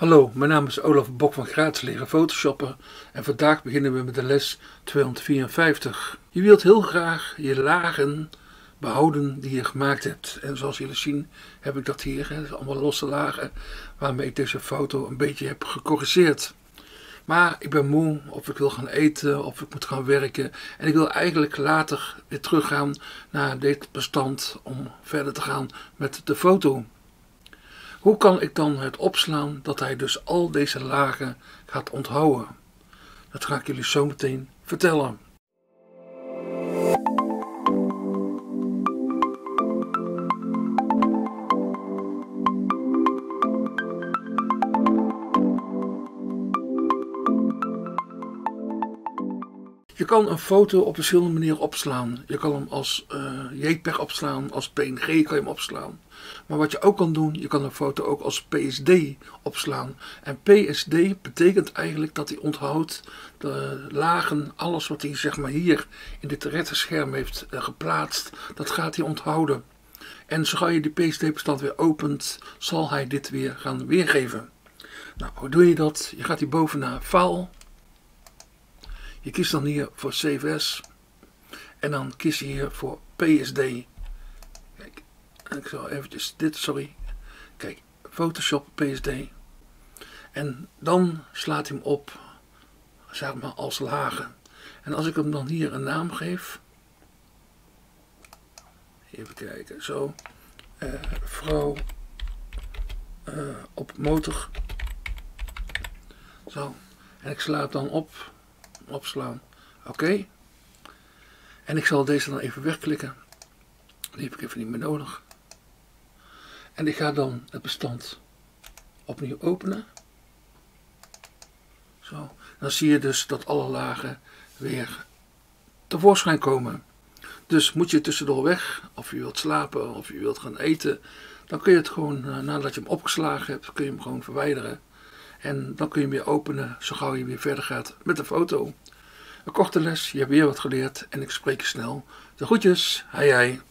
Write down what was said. Hallo, mijn naam is Olaf Bok van Gratis Leren Photoshoppen en vandaag beginnen we met de les 254. Je wilt heel graag je lagen behouden die je gemaakt hebt. En zoals jullie zien heb ik dat hier, hè, allemaal losse lagen waarmee ik deze foto een beetje heb gecorrigeerd. Maar ik ben moe, of ik wil gaan eten, of ik moet gaan werken. En ik wil eigenlijk later weer teruggaan naar dit bestand om verder te gaan met de foto. Hoe kan ik dan het opslaan dat hij dus al deze lagen gaat onthouden? Dat ga ik jullie zo meteen vertellen. Je kan een foto op verschillende manieren opslaan. Je kan hem als JPEG opslaan, als PNG kan je hem opslaan. Maar wat je ook kan doen, je kan een foto ook als PSD opslaan. En PSD betekent eigenlijk dat hij onthoudt de lagen, alles wat hij zeg maar hier in dit rechterscherm heeft geplaatst, dat gaat hij onthouden. En zodra je die PSD-bestand weer opent, zal hij dit weer gaan weergeven. Nou, hoe doe je dat? Je gaat hierboven naar File. Je kiest dan hier voor Save As en dan kies je hier voor PSD. Kijk, ik zal eventjes dit, sorry. Kijk, Photoshop PSD. En dan slaat hij hem op, zeg maar, als lagen. En als ik hem dan hier een naam geef. Even kijken, zo. Vrouw op motor. Zo. En ik sla het dan op. Opslaan. Oké. En ik zal deze dan even wegklikken. Die heb ik even niet meer nodig. En ik ga dan het bestand opnieuw openen. Zo. Dan zie je dus dat alle lagen weer tevoorschijn komen. Dus moet je tussendoor weg, of je wilt slapen, of je wilt gaan eten, dan kun je het gewoon, nadat je hem opgeslagen hebt, kun je hem gewoon verwijderen. En dan kun je hem weer openen, zo gauw je weer verder gaat met de foto. Een korte les, je hebt weer wat geleerd en ik spreek je snel. De groetjes, hei hei.